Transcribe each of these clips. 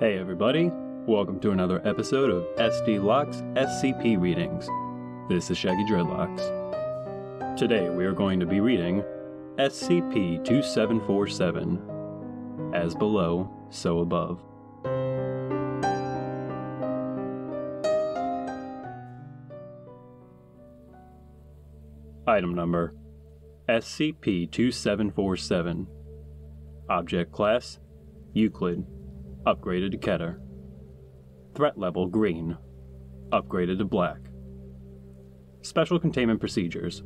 Hey everybody, welcome to another episode of SD Locke's SCP Readings. This is Shaggy Dreadlocks. Today we are going to be reading SCP-2747, As Below, So Above. Item Number SCP-2747. Object Class Euclid. Upgraded to Keter. Threat Level Green. Upgraded to Black. Special Containment Procedures.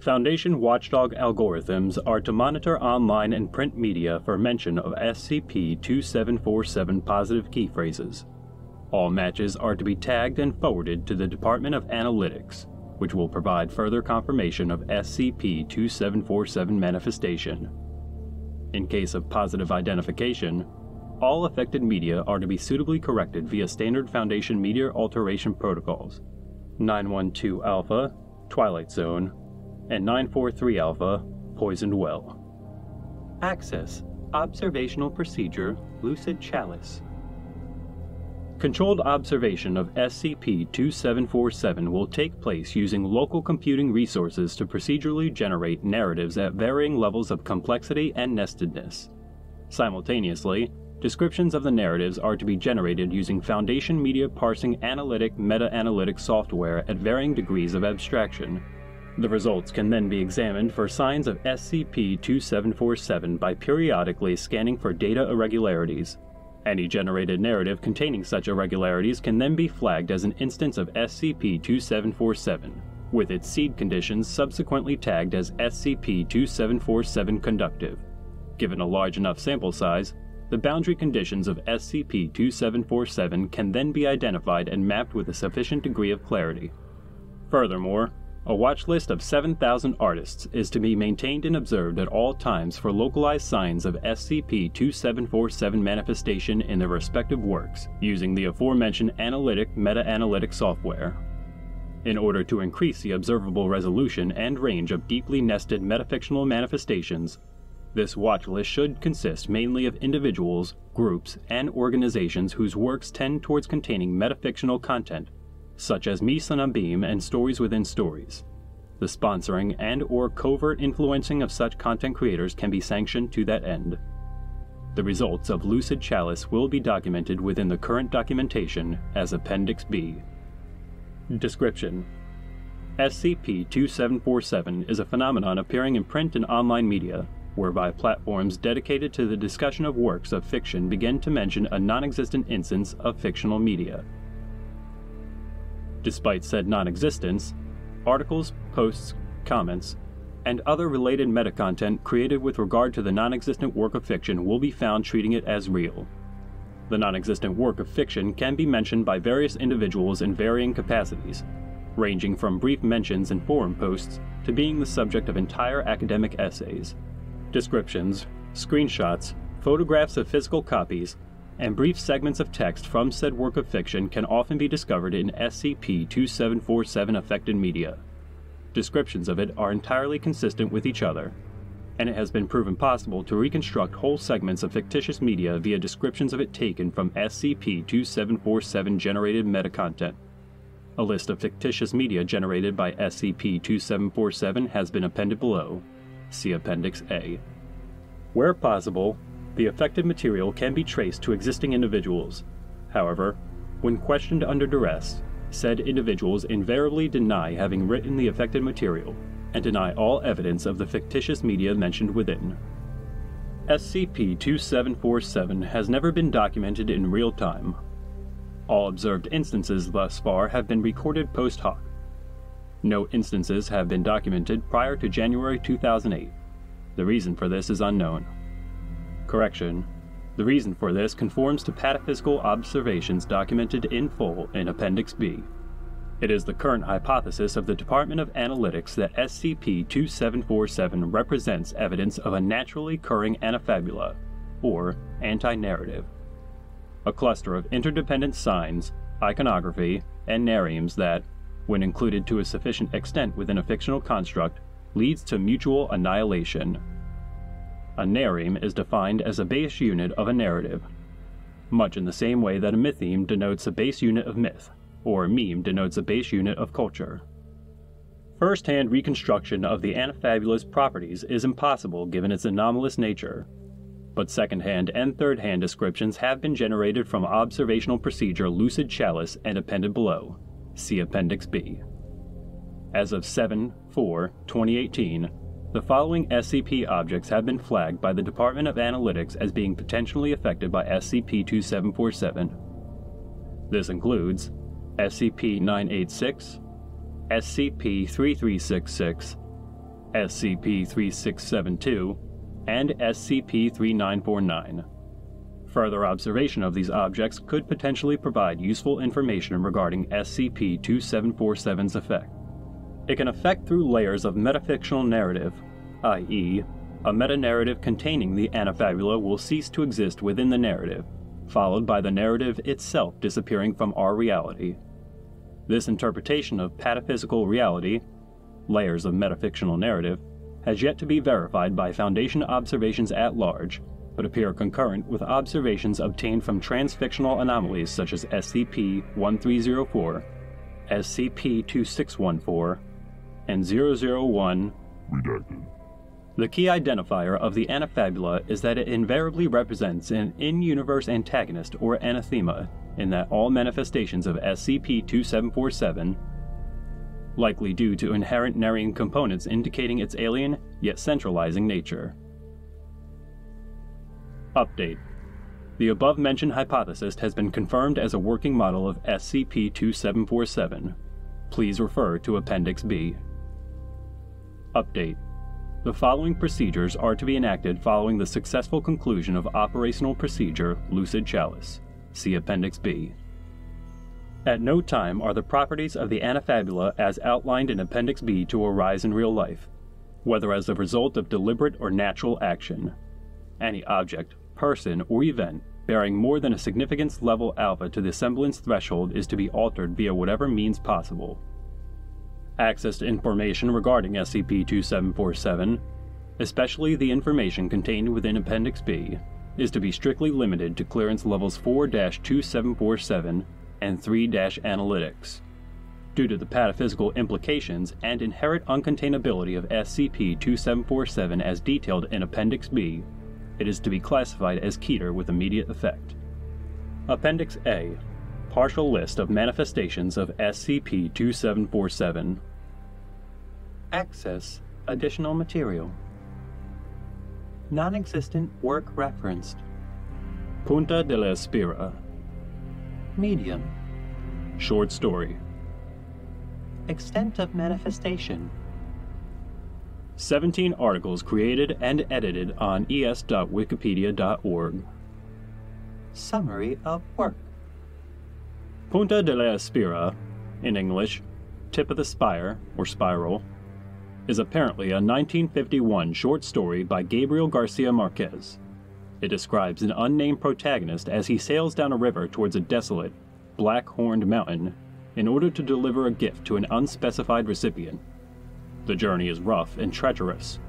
Foundation watchdog algorithms are to monitor online and print media for mention of SCP-2747 positive key phrases. All matches are to be tagged and forwarded to the Department of Analytics, which will provide further confirmation of SCP-2747 manifestation. In case of positive identification, all affected media are to be suitably corrected via standard Foundation media alteration protocols 912 Alpha, Twilight Zone, and 943 Alpha, Poisoned Well. Access: Observational Procedure, Lucid Chalice. Controlled observation of SCP-2747 will take place using local computing resources to procedurally generate narratives at varying levels of complexity and nestedness. Simultaneously, descriptions of the narratives are to be generated using Foundation Media Parsing Analytic Meta-Analytic software at varying degrees of abstraction. The results can then be examined for signs of SCP-2747 by periodically scanning for data irregularities. Any generated narrative containing such irregularities can then be flagged as an instance of SCP-2747, with its seed conditions subsequently tagged as SCP-2747 conductive. Given a large enough sample size, the boundary conditions of SCP-2747 can then be identified and mapped with a sufficient degree of clarity. Furthermore, a watch list of 7,000 artists is to be maintained and observed at all times for localized signs of SCP-2747 manifestation in their respective works using the aforementioned analytic meta-analytic software. In order to increase the observable resolution and range of deeply nested metafictional manifestations, this watch list should consist mainly of individuals, groups, and organizations whose works tend towards containing metafictional content, such as Mise en Abîme and Stories Within Stories. The sponsoring and or covert influencing of such content creators can be sanctioned to that end. The results of Lucid Chalice will be documented within the current documentation as Appendix B. Description: SCP-2747 is a phenomenon appearing in print and online media, whereby platforms dedicated to the discussion of works of fiction begin to mention a non-existent instance of fictional media. Despite said non-existence, articles, posts, comments, and other related metacontent created with regard to the non-existent work of fiction will be found treating it as real. The non-existent work of fiction can be mentioned by various individuals in varying capacities, ranging from brief mentions in forum posts to being the subject of entire academic essays. Descriptions, screenshots, photographs of physical copies, and brief segments of text from said work of fiction can often be discovered in SCP-2747 affected media. Descriptions of it are entirely consistent with each other, and it has been proven possible to reconstruct whole segments of fictitious media via descriptions of it taken from SCP-2747 generated metacontent. A list of fictitious media generated by SCP-2747 has been appended below. See Appendix A. Where possible, the affected material can be traced to existing individuals. However, when questioned under duress, said individuals invariably deny having written the affected material and deny all evidence of the fictitious media mentioned within. SCP-2747 has never been documented in real time. All observed instances thus far have been recorded post hoc. No instances have been documented prior to January 2008. The reason for this is unknown. Correction: the reason for this conforms to pataphysical observations documented in full in Appendix B. It is the current hypothesis of the Department of Analytics that SCP-2747 represents evidence of a naturally occurring anafabula, or anti-narrative, a cluster of interdependent signs, iconography, and narremes that, when included to a sufficient extent within a fictional construct, leads to mutual annihilation. A narreme is defined as a base unit of a narrative, much in the same way that a mytheme denotes a base unit of myth, or a meme denotes a base unit of culture. First-hand reconstruction of the anafabula's properties is impossible given its anomalous nature, but second-hand and third-hand descriptions have been generated from observational procedure lucid chalice and appended below. See Appendix B. As of 7/4/2018, the following SCP objects have been flagged by the Department of Analytics as being potentially affected by SCP-2747. This includes SCP-986, SCP-3366, SCP-3672, and SCP-3949. Further observation of these objects could potentially provide useful information regarding SCP-2747's effect. It can affect through layers of metafictional narrative, i.e., a metanarrative containing the anafabula will cease to exist within the narrative, followed by the narrative itself disappearing from our reality. This interpretation of pataphysical reality, layers of metafictional narrative, has yet to be verified by Foundation observations at large, but appear concurrent with observations obtained from transfictional anomalies such as SCP-1304, SCP-2614, and 001 redacted. The key identifier of the anafabula is that it invariably represents an in-universe antagonist or anathema, in that all manifestations of SCP-2747, likely due to inherent narreme components indicating its alien yet centralizing nature. Update. The above-mentioned hypothesis has been confirmed as a working model of SCP-2747. Please refer to Appendix B. Update. The following procedures are to be enacted following the successful conclusion of Operational Procedure Lucid Chalice. See Appendix B. At no time are the properties of the anafabula as outlined in Appendix B to arise in real life, whether as the result of deliberate or natural action. Any object, person, or event bearing more than a significance level alpha to the semblance threshold is to be altered via whatever means possible. Access to information regarding SCP-2747, especially the information contained within Appendix B, is to be strictly limited to clearance levels 4-2747 and 3-analytics, due to the pataphysical implications and inherent uncontainability of SCP-2747 as detailed in Appendix B. It is to be classified as Keter with immediate effect. Appendix A. Partial list of manifestations of SCP-2747. Access additional material. Non-existent work referenced. Punta de la Espira. Medium. Short story. Extent of manifestation. 17 articles created and edited on es.wikipedia.org. Summary of work. Punta de la Espira, in English, Tip of the Spire or Spiral, is apparently a 1951 short story by Gabriel Garcia Marquez. It describes an unnamed protagonist as he sails down a river towards a desolate, black-horned mountain in order to deliver a gift to an unspecified recipient. The journey is rough and treacherous,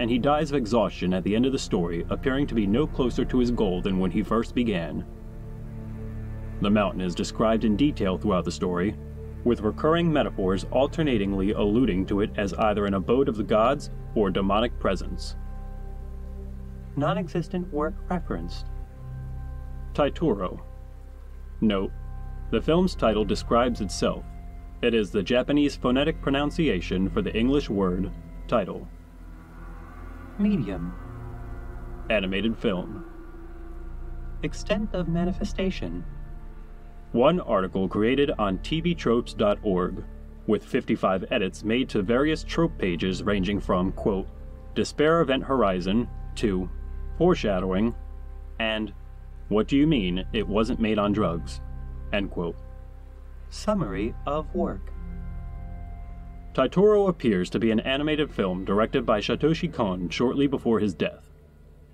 and he dies of exhaustion at the end of the story, appearing to be no closer to his goal than when he first began. The mountain is described in detail throughout the story, with recurring metaphors alternatingly alluding to it as either an abode of the gods or demonic presence. Non-existent work referenced. Taituro. Note, the film's title describes itself. It is the Japanese phonetic pronunciation for the English word, title. Medium. Animated film. Extent of manifestation. One article created on tvtropes.org, with 55 edits made to various trope pages ranging from, quote, despair event horizon, to foreshadowing, and what do you mean it wasn't made on drugs, end quote. Summary of work. Taituro appears to be an animated film directed by Satoshi Kon shortly before his death.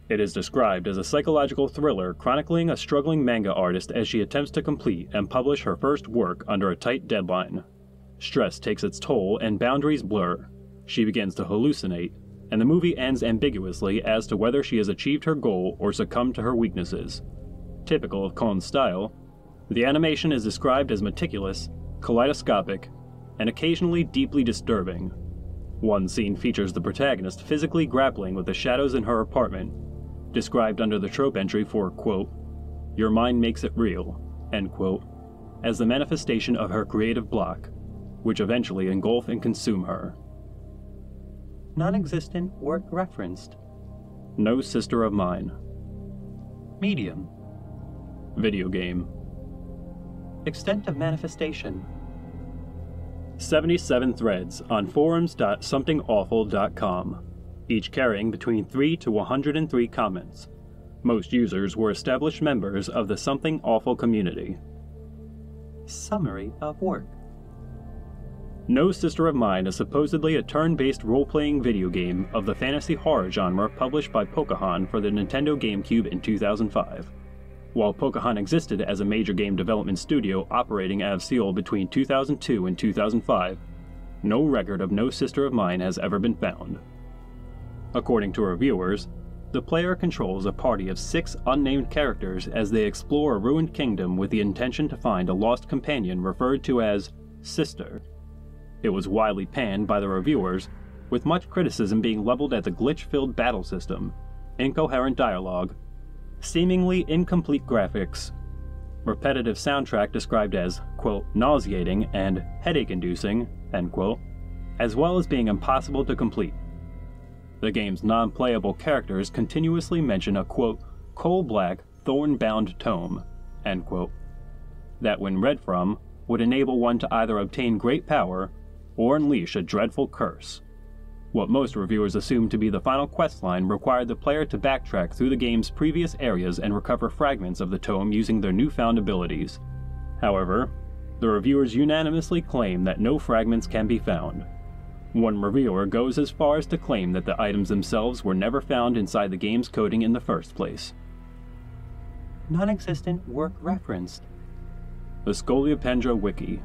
It is described as a psychological thriller chronicling a struggling manga artist as she attempts to complete and publish her first work under a tight deadline. Stress takes its toll and boundaries blur. She begins to hallucinate, and the movie ends ambiguously as to whether she has achieved her goal or succumbed to her weaknesses. Typical of Kon's style, the animation is described as meticulous, kaleidoscopic, and occasionally deeply disturbing. One scene features the protagonist physically grappling with the shadows in her apartment, described under the trope entry for, quote, "Your mind makes it real," end quote, as the manifestation of her creative block, which eventually engulf and consume her. Non-existent work referenced. No Sister of Mine. Medium. Video game. Extent of manifestation. 77 threads on forums.somethingawful.com, each carrying between 3 to 103 comments. Most users were established members of the Something Awful community. Summary of work. No Sister of Mine is supposedly a turn-based role-playing video game of the fantasy horror genre published by Pocahontas for the Nintendo GameCube in 2005. While Pocahontas existed as a major game development studio operating out of Seoul between 2002 and 2005, no record of No Sister of Mine has ever been found. According to reviewers, the player controls a party of 6 unnamed characters as they explore a ruined kingdom with the intention to find a lost companion referred to as Sister. It was widely panned by the reviewers, with much criticism being leveled at the glitch-filled battle system, incoherent dialogue, seemingly incomplete graphics, repetitive soundtrack described as, quote, nauseating and headache-inducing, end quote, as well as being impossible to complete. The game's non-playable characters continuously mention a, quote, coal-black, thorn-bound tome, end quote, that when read from, would enable one to either obtain great power or unleash a dreadful curse. What most reviewers assumed to be the final questline required the player to backtrack through the game's previous areas and recover fragments of the tome using their newfound abilities. However, the reviewers unanimously claim that no fragments can be found. One reviewer goes as far as to claim that the items themselves were never found inside the game's coding in the first place. Non-existent work referenced. The Scolopendra Wiki.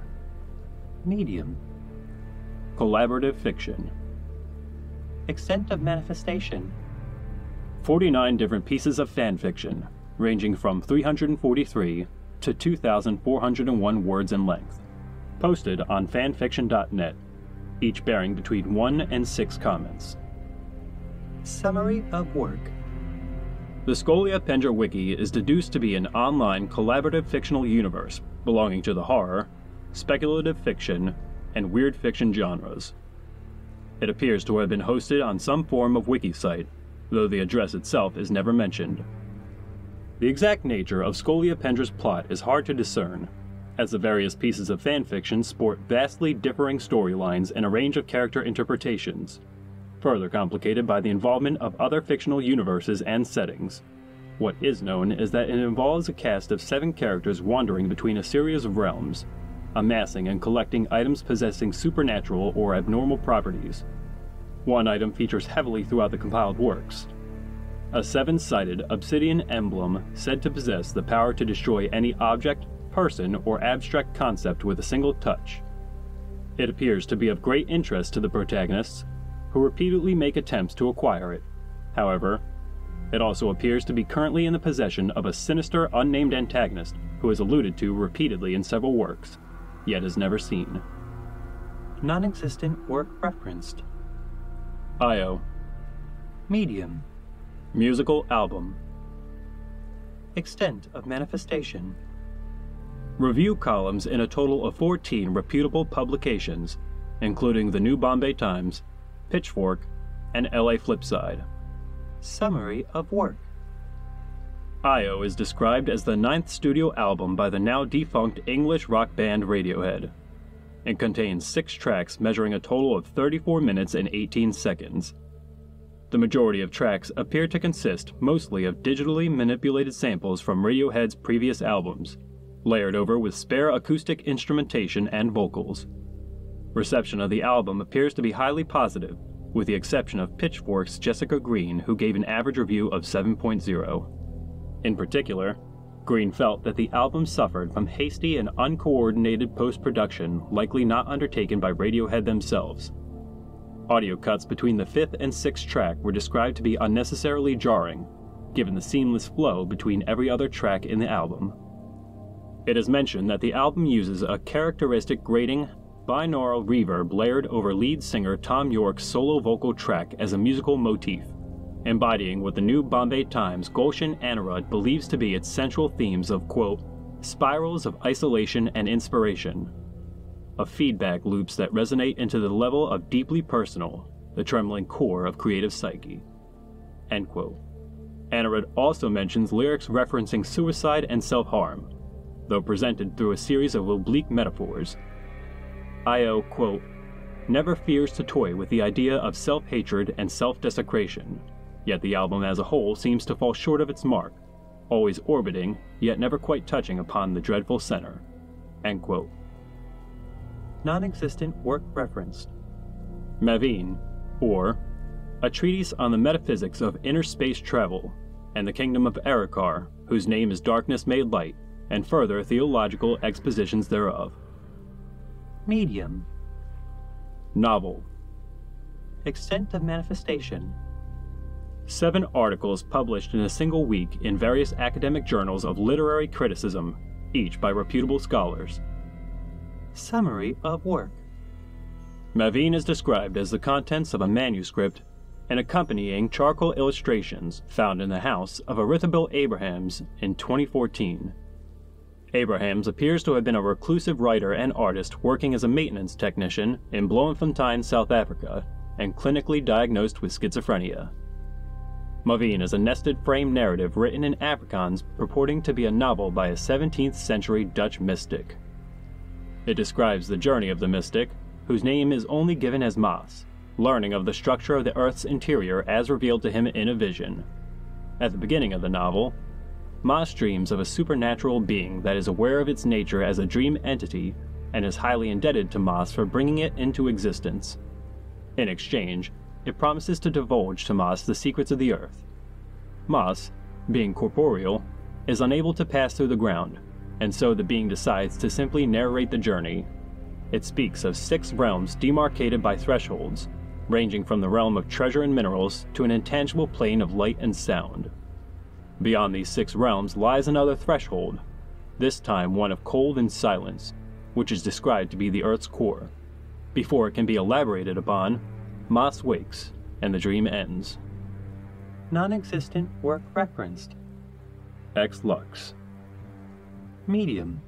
Medium. Collaborative fiction. Extent of manifestation. 49 different pieces of fanfiction, ranging from 343 to 2,401 words in length, posted on fanfiction.net, each bearing between 1 and 6 comments. Summary of work. The Scolopendra Wiki is deduced to be an online collaborative fictional universe belonging to the horror, speculative fiction, and weird fiction genres. It appears to have been hosted on some form of wiki site, though the address itself is never mentioned. The exact nature of Skolopendra's plot is hard to discern, as the various pieces of fanfiction sport vastly differing storylines and a range of character interpretations, further complicated by the involvement of other fictional universes and settings. What is known is that it involves a cast of 7 characters wandering between a series of realms, amassing and collecting items possessing supernatural or abnormal properties. One item features heavily throughout the compiled works. A 7-sided obsidian emblem said to possess the power to destroy any object, person, or abstract concept with a single touch. It appears to be of great interest to the protagonists, who repeatedly make attempts to acquire it. However, it also appears to be currently in the possession of a sinister, unnamed antagonist who is alluded to repeatedly in several works, yet is never seen. Non-existent work referenced. IO. Medium. Musical album. Extent of manifestation. Review columns in a total of 14 reputable publications, including the New Bombay Times, Pitchfork, and LA Flipside. Summary of work. IO is described as the 9th studio album by the now-defunct English rock band Radiohead. It contains 6 tracks measuring a total of 34 minutes and 18 seconds. The majority of tracks appear to consist mostly of digitally manipulated samples from Radiohead's previous albums, layered over with spare acoustic instrumentation and vocals. Reception of the album appears to be highly positive, with the exception of Pitchfork's Jessica Green, who gave an average review of 7.0. In particular, Green felt that the album suffered from hasty and uncoordinated post-production likely not undertaken by Radiohead themselves. Audio cuts between the 5th and 6th track were described to be unnecessarily jarring, given the seamless flow between every other track in the album. It is mentioned that the album uses a characteristic grating, binaural reverb layered over lead singer Tom York's solo vocal track as a musical motif, embodying what the New Bombay Times' Gulshan Anirudh believes to be its central themes of, quote, spirals of isolation and inspiration, of feedback loops that resonate into the level of deeply personal, the trembling core of creative psyche, end quote. Anirudh also mentions lyrics referencing suicide and self-harm, though presented through a series of oblique metaphors. Io, quote, never fears to toy with the idea of self-hatred and self-desecration, yet the album as a whole seems to fall short of its mark, always orbiting, yet never quite touching upon the dreadful center, end quote. Non-existent work referenced. Mavin, or A Treatise on the Metaphysics of Inner Space Travel and the Kingdom of Erikar, Whose Name is Darkness Made Light, and Further Theological Expositions Thereof. Medium. Novel. Extent of manifestation. 7 articles published in a single week in various academic journals of literary criticism, each by reputable scholars. Summary of work. Mavin is described as the contents of a manuscript and accompanying charcoal illustrations found in the house of Arithabil Abrahams in 2014. Abrahams appears to have been a reclusive writer and artist working as a maintenance technician in Bloemfontein, South Africa, and clinically diagnosed with schizophrenia. Mavin is a nested frame narrative written in Afrikaans purporting to be a novel by a 17th century Dutch mystic. It describes the journey of the mystic, whose name is only given as Maas, learning of the structure of the Earth's interior as revealed to him in a vision. At the beginning of the novel, Maas dreams of a supernatural being that is aware of its nature as a dream entity and is highly indebted to Maas for bringing it into existence. In exchange, it promises to divulge to Maas the secrets of the Earth. Maas, being corporeal, is unable to pass through the ground, and so the being decides to simply narrate the journey. It speaks of 6 realms demarcated by thresholds, ranging from the realm of treasure and minerals to an intangible plane of light and sound. Beyond these 6 realms lies another threshold, this time one of cold and silence, which is described to be the Earth's core. Before it can be elaborated upon, Maas wakes, and the dream ends. Non-existent work referenced. X-lux. Medium.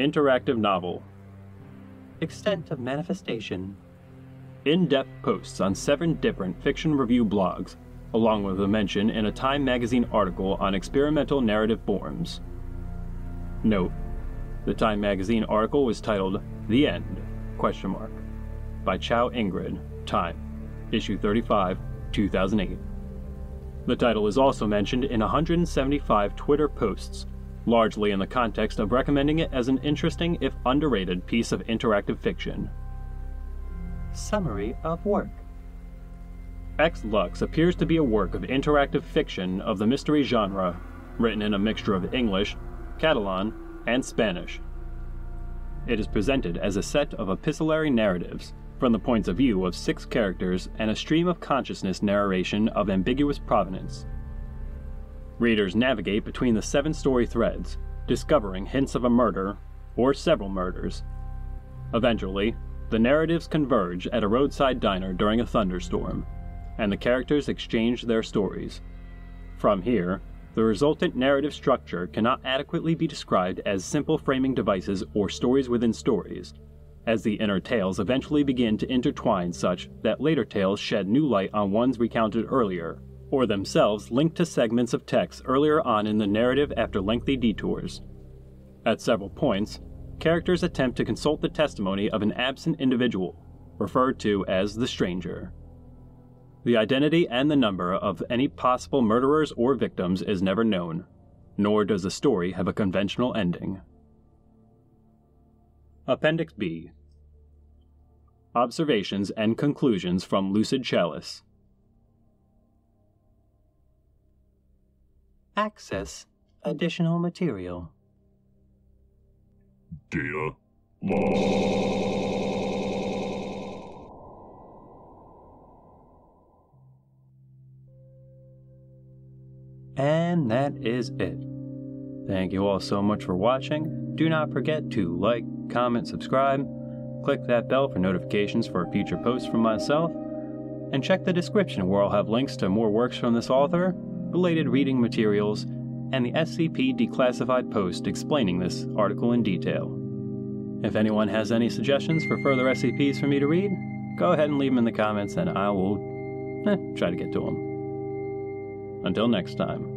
Interactive novel. Extent of manifestation. In-depth posts on 7 different fiction review blogs, along with a mention in a Time magazine article on experimental narrative forms. Note: the Time magazine article was titled "The End?" by Chow Ingrid, Time, issue 35, 2008. The title is also mentioned in 175 Twitter posts, largely in the context of recommending it as an interesting if underrated piece of interactive fiction. Summary of work. X-Lux appears to be a work of interactive fiction of the mystery genre, written in a mixture of English, Catalan, and Spanish. It is presented as a set of epistolary narratives, from the points of view of 6 characters and a stream of consciousness narration of ambiguous provenance. Readers navigate between the 7-story threads, discovering hints of a murder, or several murders. Eventually, the narratives converge at a roadside diner during a thunderstorm, and the characters exchange their stories. From here, the resultant narrative structure cannot adequately be described as simple framing devices or stories within stories, as the inner tales eventually begin to intertwine such that later tales shed new light on ones recounted earlier, or themselves linked to segments of text earlier on in the narrative after lengthy detours. At several points, characters attempt to consult the testimony of an absent individual, referred to as the stranger. The identity and the number of any possible murderers or victims is never known, nor does the story have a conventional ending. Appendix B. Observations and conclusions from Lucid Chalice. Access additional material. Data loss. And that is it. Thank you all so much for watching. Do not forget to like, comment, subscribe, click that bell for notifications for future posts from myself, and check the description where I'll have links to more works from this author, related reading materials, and the SCP declassified post explaining this article in detail. If anyone has any suggestions for further SCPs for me to read, go ahead and leave them in the comments and I will try to get to them. Until next time.